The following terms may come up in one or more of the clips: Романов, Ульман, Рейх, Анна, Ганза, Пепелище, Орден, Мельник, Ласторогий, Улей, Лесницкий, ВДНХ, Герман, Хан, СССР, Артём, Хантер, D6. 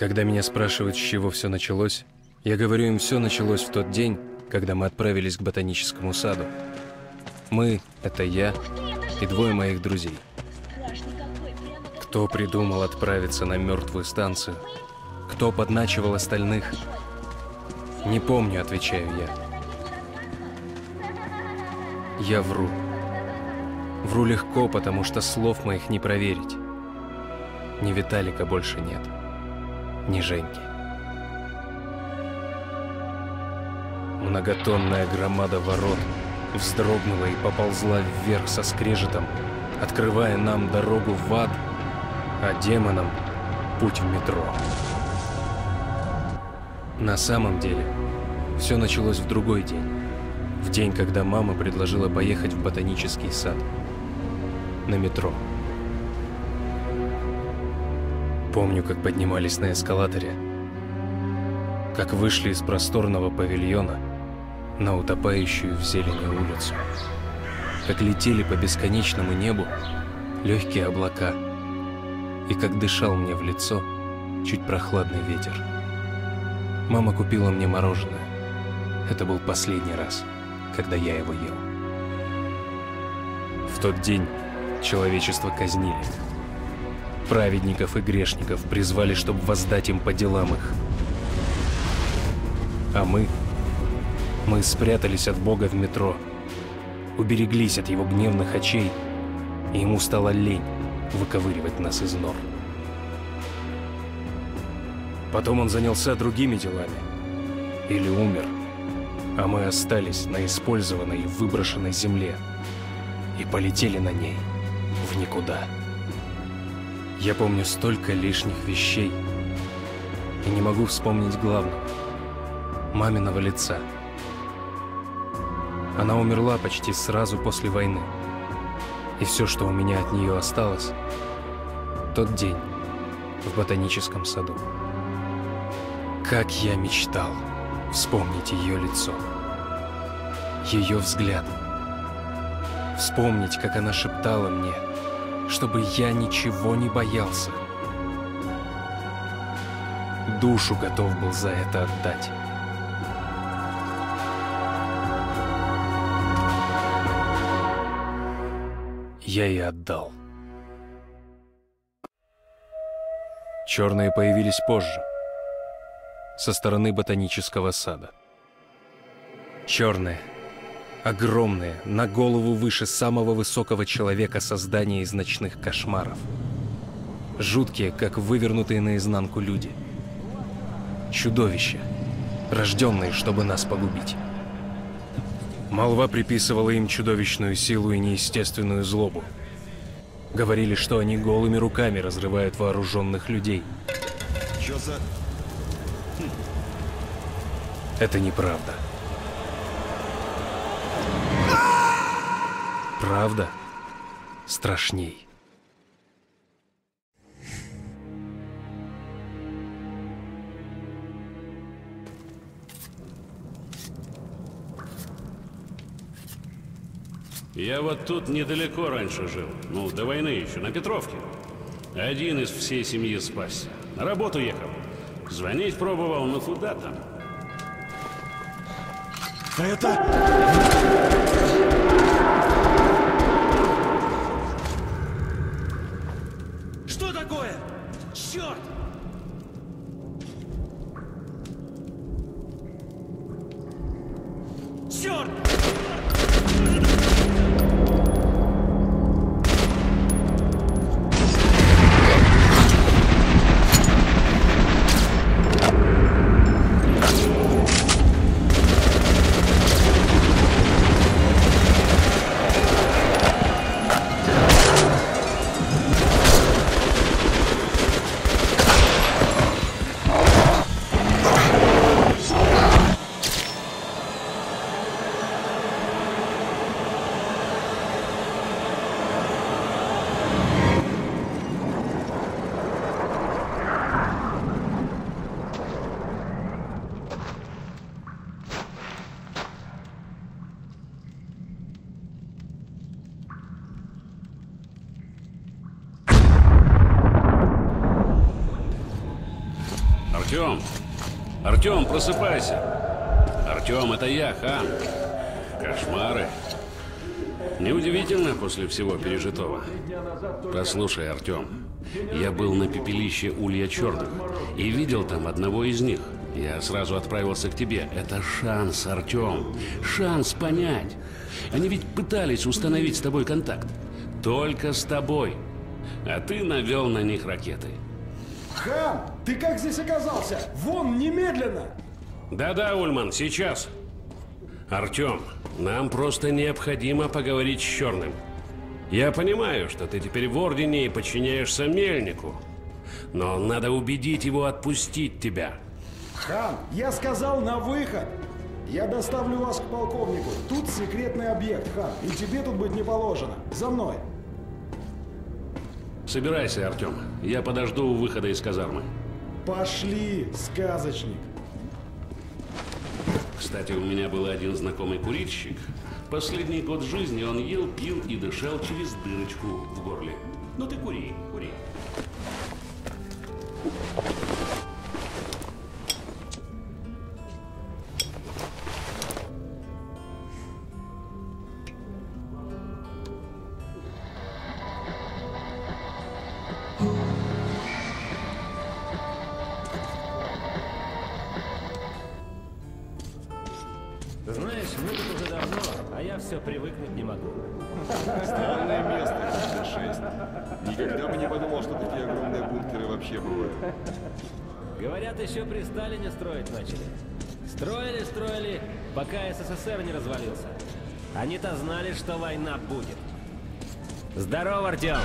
Когда меня спрашивают, с чего все началось, я говорю им, все началось в тот день, когда мы отправились к ботаническому саду. Мы – это я и двое моих друзей. Кто придумал отправиться на мертвую станцию? Кто подначивал остальных? Не помню, отвечаю я. Я вру. Вру легко, потому что слов моих не проверить. Ни Виталика больше нет, ни Женьки. Многотонная громада ворот вздрогнула и поползла вверх со скрежетом, открывая нам дорогу в ад, а демонам – путь в метро. На самом деле, все началось в другой день. В день, когда мама предложила поехать в ботанический сад. На метро. Помню, как поднимались на эскалаторе, как вышли из просторного павильона на утопающую в зелени улицу, как летели по бесконечному небу легкие облака, и как дышал мне в лицо чуть прохладный ветер. Мама купила мне мороженое. Это был последний раз, когда я его ел. В тот день человечество казнили. Праведников и грешников призвали, чтобы воздать им по делам их. А мы спрятались от Бога в метро, убереглись от его гневных очей, и ему стала лень выковыривать нас из нор. Потом он занялся другими делами. Или умер. А мы остались на использованной и выброшенной земле. И полетели на ней в никуда. Я помню столько лишних вещей. И не могу вспомнить главного. Маминого лица. Она умерла почти сразу после войны. И все, что у меня от нее осталось, тот день в ботаническом саду. Как я мечтал вспомнить ее лицо, ее взгляд, вспомнить, как она шептала мне, чтобы я ничего не боялся. Душу готов был за это отдать. Я и отдал. Черные появились позже. Со стороны ботанического сада. Черные, огромные, на голову выше самого высокого человека создания из ночных кошмаров. Жуткие, как вывернутые наизнанку люди. Чудовища, рожденные, чтобы нас погубить. Молва приписывала им чудовищную силу и неестественную злобу. Говорили, что они голыми руками разрывают вооруженных людей. Чё за... Это неправда. Правда страшней. Я вот тут недалеко раньше жил. Ну, до войны еще, на Петровке. Один из всей семьи спасся. На работу ехал. Звонить пробовал, но куда там? Это... Что такое? Черт! Черт! Артём! Артём, просыпайся! Артём, это я, Хан. Кошмары. Неудивительно после всего пережитого. Послушай, Артём, я был на пепелище Улья Чёрных и видел там одного из них. Я сразу отправился к тебе. Это шанс, Артём. Шанс понять. Они ведь пытались установить с тобой контакт. Только с тобой. А ты навёл на них ракеты. Хан, ты как здесь оказался? Вон, немедленно! Да-да, Ульман, сейчас. Артём, нам просто необходимо поговорить с Чёрным. Я понимаю, что ты теперь в Ордене и подчиняешься Мельнику. Но надо убедить его отпустить тебя. Хан, я сказал на выход. Я доставлю вас к полковнику. Тут секретный объект, Хан, и тебе тут быть не положено. За мной. Собирайся, Артём. Я подожду у выхода из казармы. Пошли, сказочник. Кстати, у меня был один знакомый курильщик. Последний год жизни он ел, пил и дышал через дырочку в горле. Ну ты кури, кури. Пока СССР не развалился. Они-то знали, что война будет. Здорово, Артём!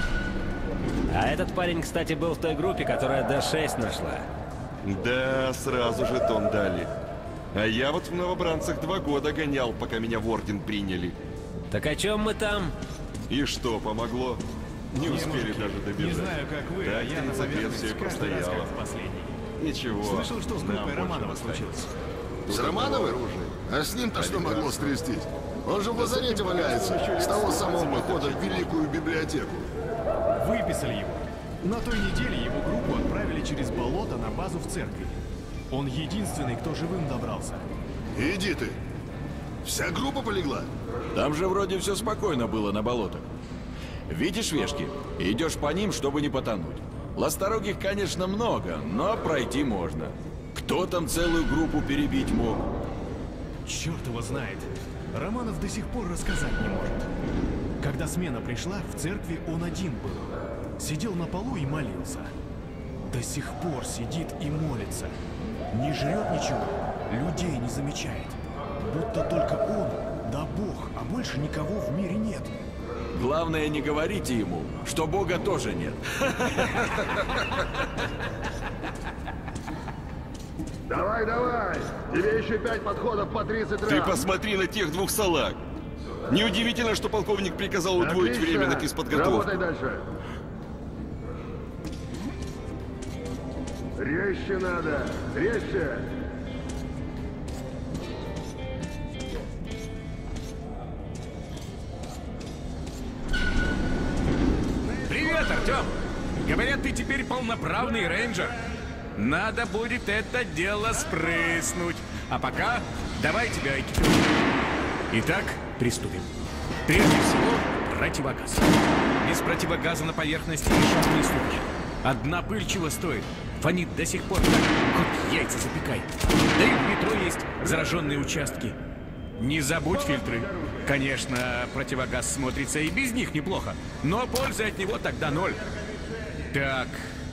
А этот парень, кстати, был в той группе, которая D6 нашла. Да, сразу же жетон дали. А я вот в новобранцах 2 года гонял, пока меня в Орден приняли. Так о чем мы там? И что, помогло? Не успели даже добежать. Не знаю, как вы, а я на все простояло. Ничего. Слышал, что с группой Романова случилось? С Романовым оружие? А с ним-то что могло стрястись? Он же в лазарете валяется, с того самого хода в великую библиотеку. Выписали его. На той неделе его группу отправили через болото на базу в церкви. Он единственный, кто живым добрался. Иди ты. Вся группа полегла? Там же вроде все спокойно было на болотах. Видишь вешки? Идешь по ним, чтобы не потонуть. Ласторогих, конечно, много, но пройти можно. Кто там целую группу перебить мог? Черт его знает. Романов до сих пор рассказать не может. Когда смена пришла, в церкви он один был. Сидел на полу и молился. До сих пор сидит и молится. Не жрет ничего, людей не замечает. Будто только он, да Бог, а больше никого в мире нет. Главное, не говорите ему, что Бога тоже нет. Давай, давай! Тебе еще 5 подходов по 30 раз. Ты посмотри на тех 2 салаг. Неудивительно, что полковник приказал удвоить время на физподготовку. Работай дальше. Резче надо, резче. Привет, Артём! Говорят, ты теперь полноправный рейнджер. Надо будет это дело спрыснуть. А пока давай тебя экипируем. Итак, приступим. Прежде всего, противогаз. Без противогаза на поверхности не шагу не ступишь. Одна пыль чего стоит? Фонит до сих пор так. Хоть яйца запекай. Да и в метро есть зараженные участки. Не забудь фильтры. Конечно, противогаз смотрится и без них неплохо. Но пользы от него тогда 0. Так,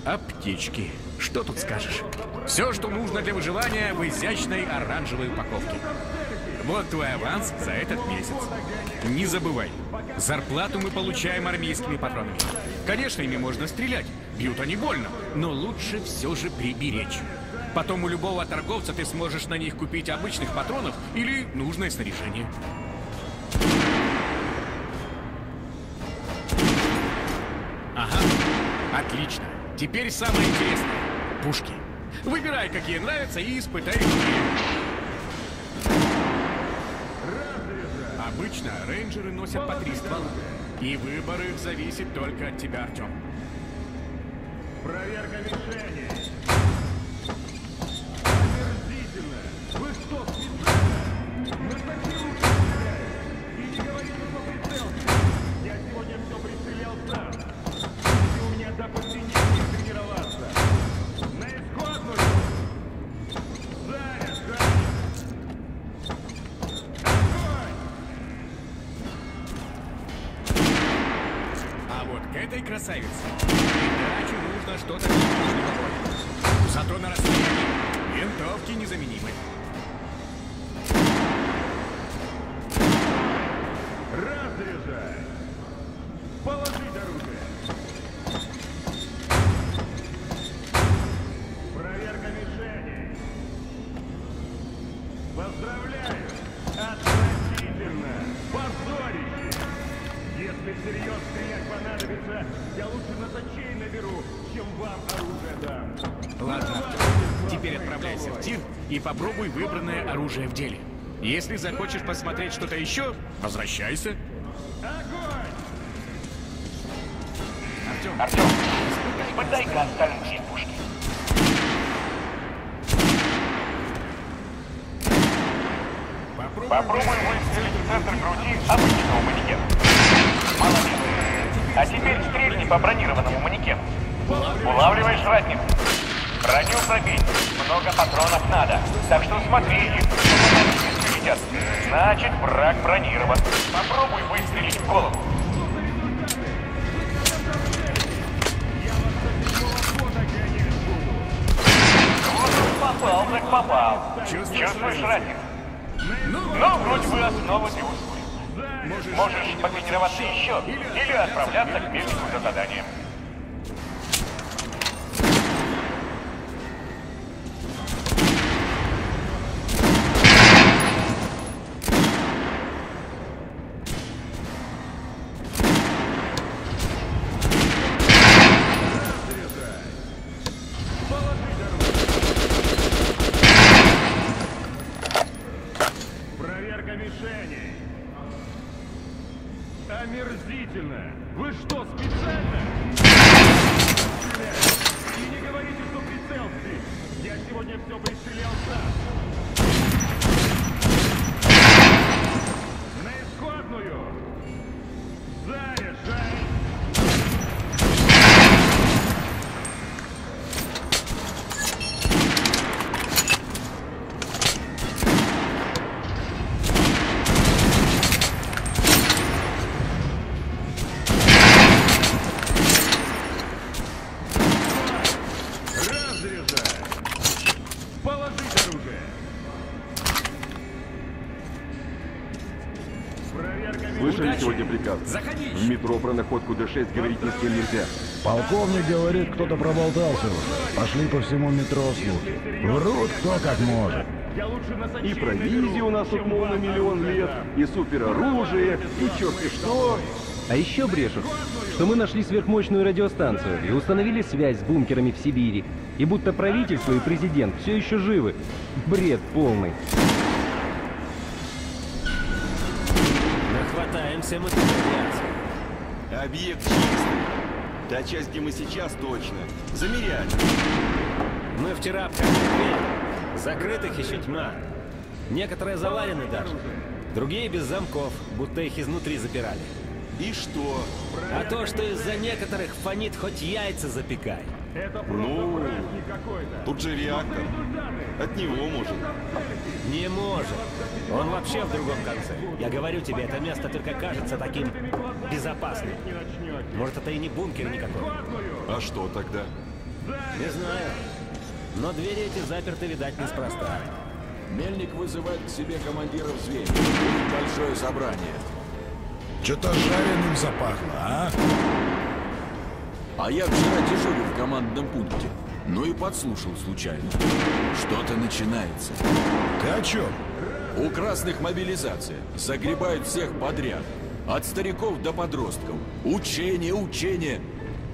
аптечки. Что тут скажешь? Все, что нужно для выживания в изящной оранжевой упаковке. Вот твой аванс за этот месяц. Не забывай, зарплату мы получаем армейскими патронами. Конечно, ими можно стрелять, бьют они больно, но лучше все же приберечь. Потом у любого торговца ты сможешь на них купить обычных патронов или нужное снаряжение. Ага, отлично. Теперь самое интересное. Пушки. Выбирай, какие нравятся, и испытай их. Обычно рейнджеры носят по 3 ствола. И выбор их зависит только от тебя, Артём. Проверка мишени. А вот к этой красавице иначе нужно что-то неплохое. Зато на расстоянии винтовки незаменимы. Разряжай! Положить оружие! Проверка мишени! Поздравляю! Отвратительно! Позорище! Если всерьез стрелять понадобится, я лучше носачей наберу, чем вам оружие дам. Ладно, теперь отправляйся в тир и попробуй выбранное оружие в деле. Если захочешь посмотреть что-то еще, возвращайся. Огонь! Артём, подай-ка остальным все пушки. Попробуй выстрелить в центр груди обычного манекена. Молодец. А теперь стрельни по бронированному манекену. Улавливаешь разницу. Броню забей. Много патронов надо. Так что смотри их. Значит, враг бронирован. Попробуй выстрелить в голову. Попал, так попал. Чувствуешь разницу? Но вроде бы основа чувствует. Можешь потренироваться еще или отправляться к Мельнику за заданием. В метро про находку D6 говорить ни с кем нельзя. Полковник говорит, кто-то проболтался уже. Пошли по всему метро слухи. Врут кто как может. И провизии у нас тут мол на миллион лет, и супероружие, и черт и что. А еще брешут, что мы нашли сверхмощную радиостанцию и установили связь с бункерами в Сибири. И будто правительство и президент все еще живы. Бред полный. Объект чистый. Та часть, где мы сейчас, точно. Замеряли. Мы в терапках. Закрытых еще тьма. Некоторые завалены даже. Другие без замков, будто их изнутри запирали. И что? А то, что из-за некоторых фонит, хоть яйца запекай. Ну, тут же реактор. От него может. Не может. Он вообще в другом конце. Я говорю тебе, это место только кажется таким безопасным. Может, это и не бункер никакой. А что тогда? Не знаю. Но двери эти заперты, видать, неспроста. Мельник вызывает к себе командиров зверей. Большое собрание. Что-то жареным запахло, а? А я вчера дежурил в командном пункте, но и подслушал случайно. Что-то начинается. Ты о чем? У красных мобилизация. Загребают всех подряд. От стариков до подростков. Учение, учение.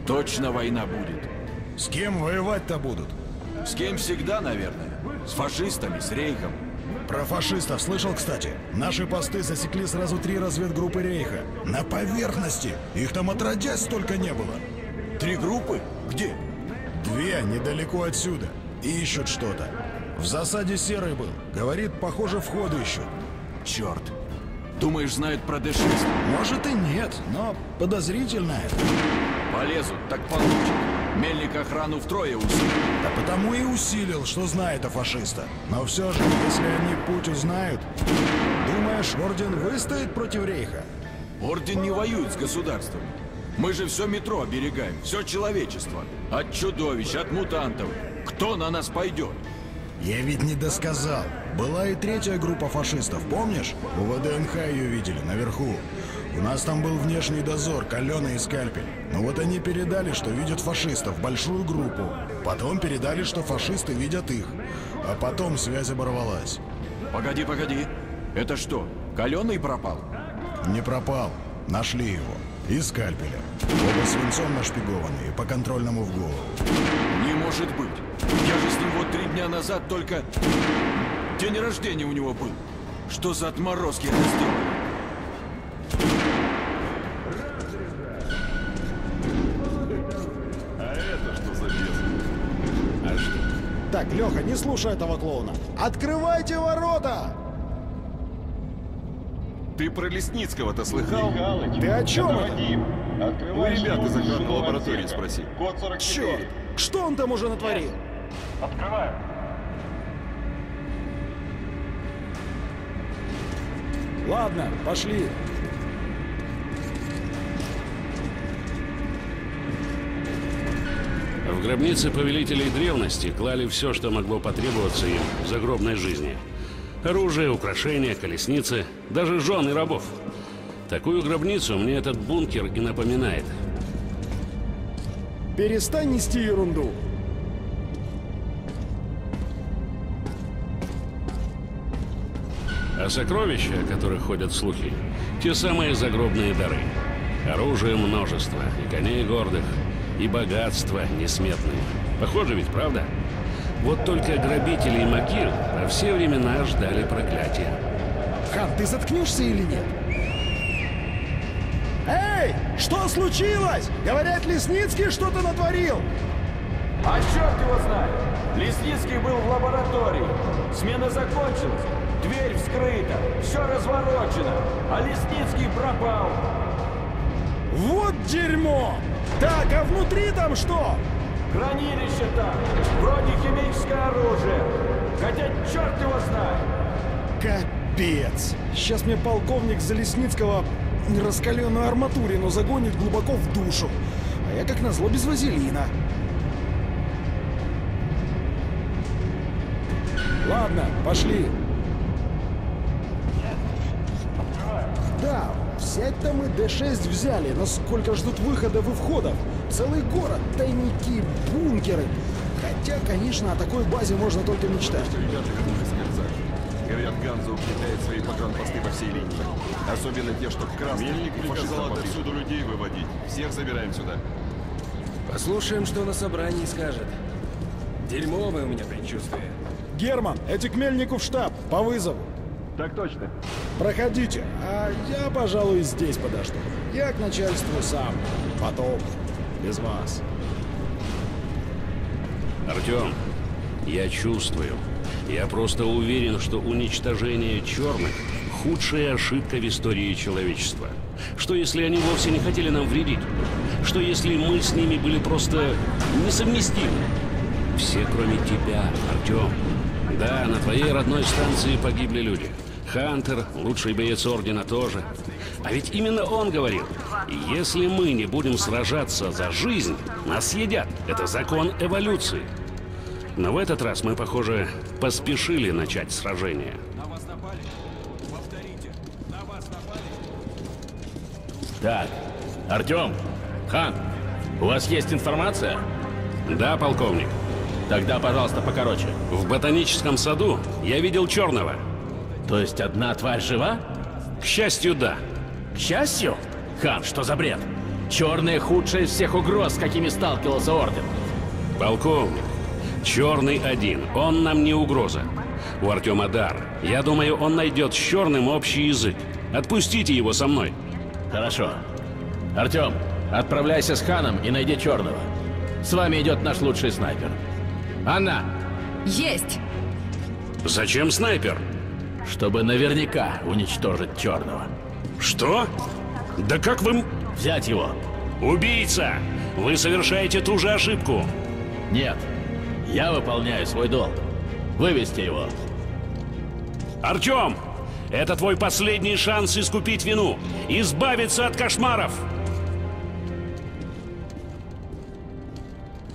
Точно война будет. С кем воевать-то будут? С кем всегда, наверное. С фашистами, с Рейхом. Про фашистов слышал, кстати? Наши посты засекли сразу 3 разведгруппы Рейха. На поверхности. Их там отродясь столько не было. 3 группы? Где? 2 недалеко отсюда. И ищут что-то. В засаде Серый был. Говорит, похоже, входы ищут. Черт. Думаешь, знают про D6? Может и нет, но подозрительно это. Полезут, так получат. Мельник охрану втрое усилил. Да потому и усилил, что знает о фашиста. Но все же, если они путь узнают... Думаешь, Орден выстоит против Рейха? Орден не воюет с государством. Мы же все метро оберегаем, все человечество. От чудовищ, от мутантов. Кто на нас пойдет? Я ведь не досказал. Была и третья группа фашистов, помнишь? У ВДНХ ее видели, наверху. У нас там был внешний дозор, Калёна и Скальпель. Но вот они передали, что видят фашистов, большую группу. Потом передали, что фашисты видят их. А потом связь оборвалась. Погоди, погоди. Это что, Калёный пропал? Не пропал. Нашли его. И Скальпеля. Оба свинцом нашпигованные, по контрольному в голову. Не может быть. Я же с ним вот 3 дня назад только... День рождения у него был. Что за отморозки это сделали? Так, Лёха, не слушай этого клоуна. Открывайте ворота! Ты про Лесницкого-то слыхал? Ты о чем это? У ребят из охранной лаборатории спроси. Черт! Что он там уже натворил? Открываю. Ладно, пошли. В гробнице повелителей древности клали все, что могло потребоваться им в загробной жизни. Оружие, украшения, колесницы, даже жен и рабов. Такую гробницу мне этот бункер и напоминает. Перестань нести ерунду. А сокровища, о которых ходят слухи, те самые загробные дары. Оружие множество, и коней гордых, и богатства несметные. Похоже ведь, правда? Вот только грабители и макир во все времена ждали проклятия. Хан, ты заткнешься или нет? Эй! Что случилось? Говорят, Лесницкий что-то натворил! А черт его знает! Лесницкий был в лаборатории. Смена закончилась. Дверь вскрыта. Все разворочено. А Лесницкий пропал. Вот дерьмо! Так, а внутри там что? Хранилище там, вроде химическое оружие, хотя черт его знает. Капец. Сейчас мне полковник Залесницкого раскаленную арматурину загонит глубоко в душу. А я как назло без вазелина. Ладно, пошли. Да, взять-то мы D6 взяли, но сколько ждут выходов и входов. Целый город, тайники, бункеры. Хотя, конечно, о такой базе можно только мечтать. Ребята вернулись в Ганза. Говорят, Ганза укрепляет свои погранпосты по всей линии. Особенно те, что красные. Мельник приказал отсюда людей выводить. Всех забираем сюда. Послушаем, что на собрании скажет. Дерьмовое у меня предчувствие. Герман, эти к Мельнику в штаб, по вызову. Так точно. Проходите, а я, пожалуй, здесь подожду. Я к начальству сам. Потом... без вас. Артём, я чувствую. Я просто уверен, что уничтожение черных – худшая ошибка в истории человечества. Что если они вовсе не хотели нам вредить? Что если мы с ними были просто несовместимы? Все, кроме тебя, Артём. Да, на твоей родной станции погибли люди. Хантер, лучший боец Ордена, тоже. А ведь именно он говорил, если мы не будем сражаться за жизнь, нас едят. Это закон эволюции. Но в этот раз мы, похоже, поспешили начать сражение. На вас напали? Повторите. На вас напали? Так, Артём, Хан, у вас есть информация? Да, полковник. Тогда, пожалуйста, покороче. В ботаническом саду я видел черного. То есть одна тварь жива? К счастью, да. К счастью? Хан, что за бред? Черные худшие из всех угроз, с какими сталкивался Орден. Полковник, черный один, он нам не угроза. У Артема дар. Я думаю, он найдет с черным общий язык. Отпустите его со мной. Хорошо. Артем, отправляйся с Ханом и найди черного. С вами идет наш лучший снайпер. Анна! Есть! Зачем снайпер? Чтобы наверняка уничтожить черного. Что? Да как вы... Взять его. Убийца! Вы совершаете ту же ошибку. Нет. Я выполняю свой долг. Вывести его. Артём! Это твой последний шанс искупить вину. Избавиться от кошмаров.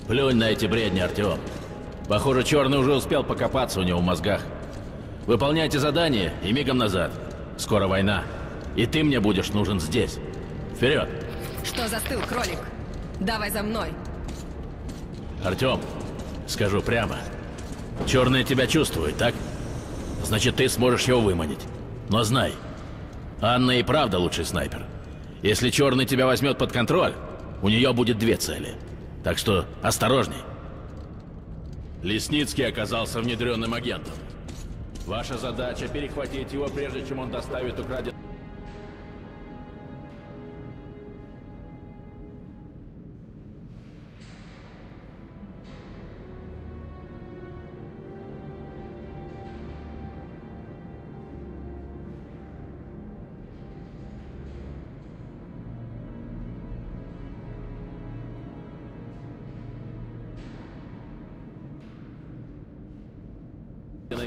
Плюнь на эти бредни, Артём. Похоже, Черный уже успел покопаться у него в мозгах. Выполняйте задание и мигом назад. Скоро война. И ты мне будешь нужен здесь. Вперед! Что застыл, кролик? Давай за мной. Артём, скажу прямо. Черный тебя чувствует, так? Значит, ты сможешь его выманить. Но знай, Анна и правда лучший снайпер. Если Черный тебя возьмет под контроль, у нее будет две цели. Так что осторожней. Лесницкий оказался внедренным агентом. Ваша задача — перехватить его, прежде чем он доставит украденное.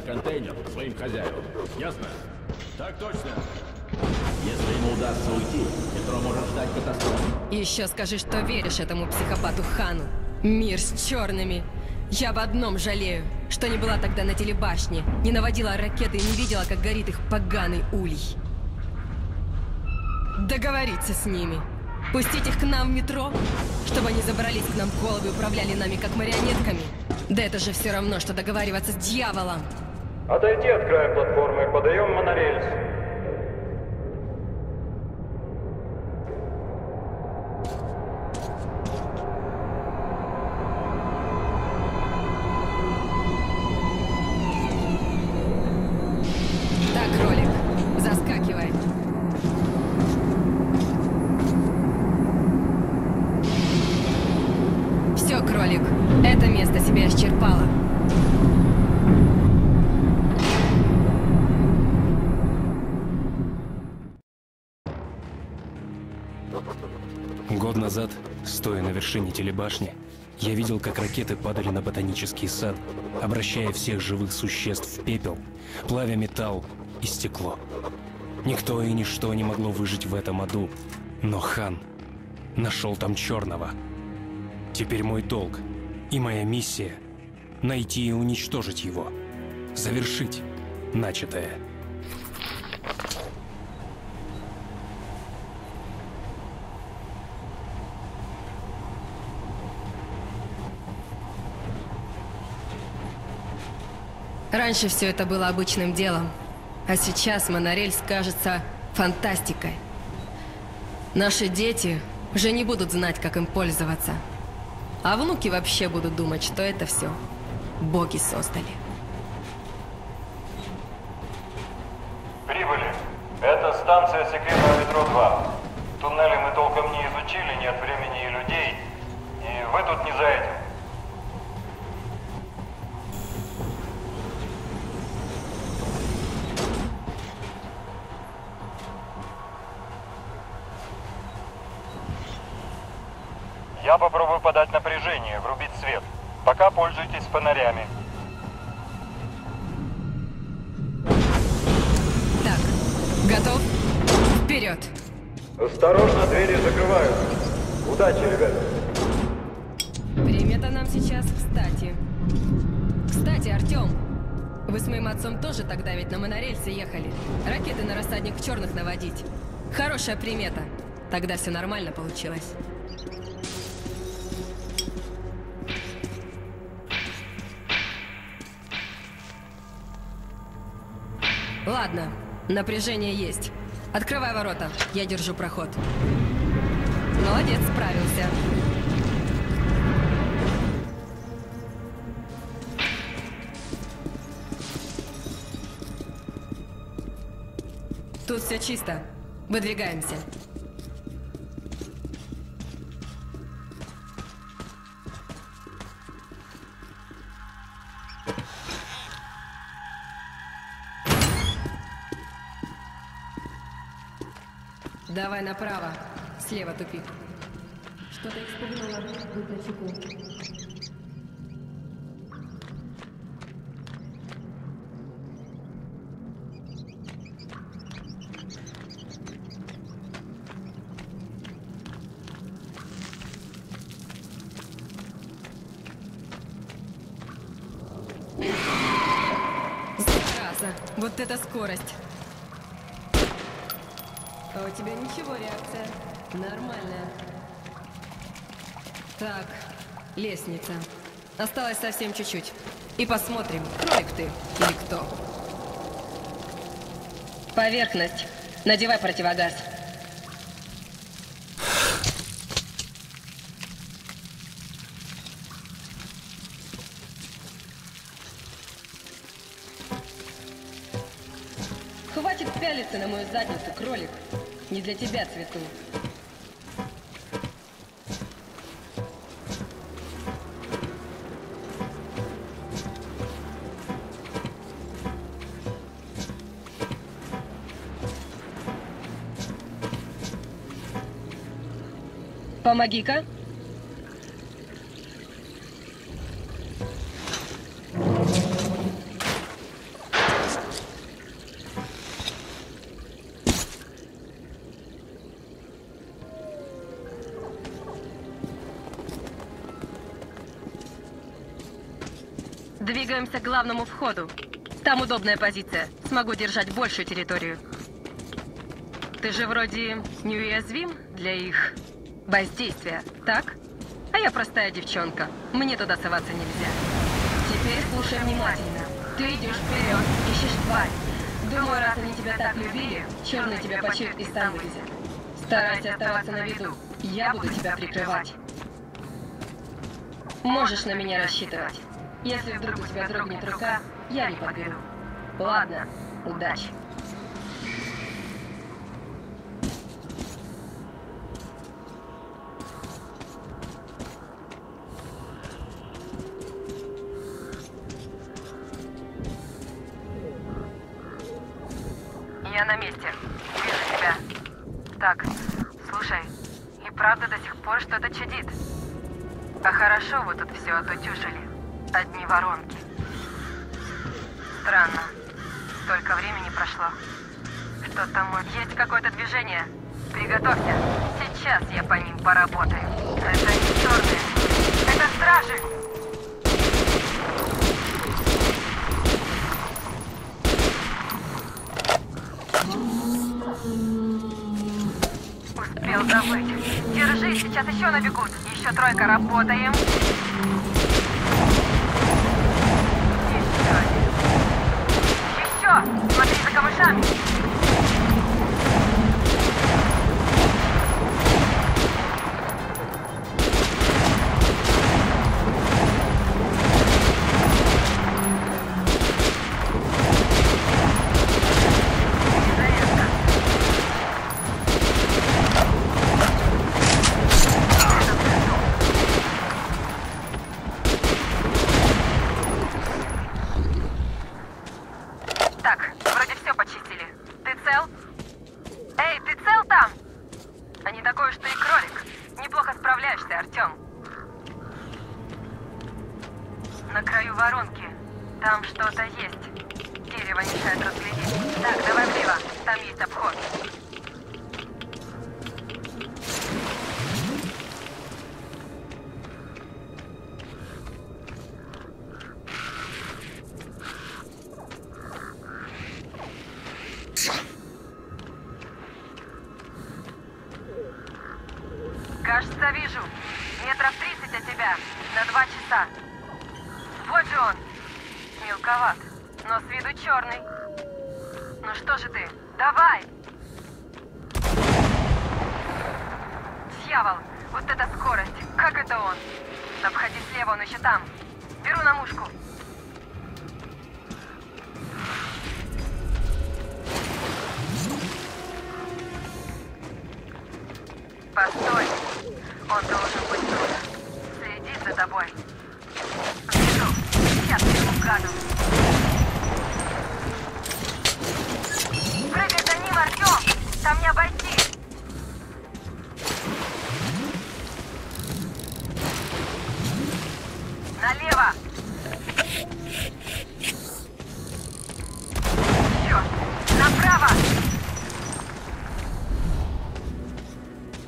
Контейнер своим хозяевам. Ясно? Так точно. Если ему удастся уйти, Петро может ждать катастрофы. Еще скажи, что веришь этому психопату Хану. Мир с черными. Я об одном жалею, что не была тогда на телебашне, не наводила ракеты и не видела, как горит их поганый улей. Договориться с ними. Пустить их к нам в метро, чтобы они забрались к нам в головы и управляли нами как марионетками. Да это же все равно, что договариваться с дьяволом. Отойди от края платформы, подаем монорельс. Так, кролик, заскакивай. Все, кролик, это место себя исчерпало. Год назад, стоя на вершине телебашни, я видел, как ракеты падали на ботанический сад, обращая всех живых существ в пепел, плавя металл и стекло. Никто и ничто не могло выжить в этом аду, но Хан нашел там черного. Теперь мой долг и моя миссия — найти и уничтожить его, завершить начатое. Раньше все это было обычным делом, а сейчас монорельс кажется фантастикой. Наши дети уже не будут знать, как им пользоваться, а внуки вообще будут думать, что это все боги создали. Прибыли. Это станция секретного метро 2. Туннели мы толком не изучили, нет времени и людей, и вы тут не за этим. Я попробую подать напряжение, врубить свет. Пока пользуйтесь фонарями. Так, готов? Вперед! Осторожно, двери закрываются. Удачи, ребята! Время-то нам сейчас кстати. Кстати, Артём, вы с моим отцом тоже тогда ведь на монорельсе ехали. Ракеты на рассадник черных наводить. Хорошая примета. Тогда все нормально получилось. Ладно, напряжение есть. Открывай ворота, я держу проход. Молодец, справился. Тут все чисто. Выдвигаемся. Давай направо. Слева тупик. Что-то испугнуло. Будь начеку. Вот это скорость. А у тебя ничего, реакция. Нормальная. Так, лестница. Осталось совсем чуть-чуть. И посмотрим, кролик ты или кто. Поверхность. Надевай противогаз. Хватит пялиться на мою задницу, кролик. Не для тебя цвету. Помоги-ка. Двигаемся к главному входу. Там удобная позиция. Смогу держать большую территорию. Ты же вроде неуязвим для их... воздействие, так? А я простая девчонка. Мне туда соваться нельзя. Теперь слушай внимательно. Ты идешь вперед, ищешь тварь. Думаю, раз они тебя так любили, черный тебя почует и сам вылезет. Старайся оставаться на виду. Я буду тебя прикрывать. Можешь на меня рассчитывать. Если вдруг у тебя дрогнет рука, я не подберу. Ладно, удачи. Я на месте. Вижу тебя. Так, слушай, и правда до сих пор что-то чудит. А хорошо вы тут все отутюжили. Одни воронки. Странно. Столько времени прошло. Что там может? Есть какое-то движение? Приготовься. Сейчас я по ним поработаю. Это не черные. Это стражи! Успел забыть. Держись, сейчас еще набегут. Еще тройка, работаем. Еще один. Еще. Смотри за камышами.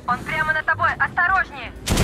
Он прямо на тобой! Осторожнее!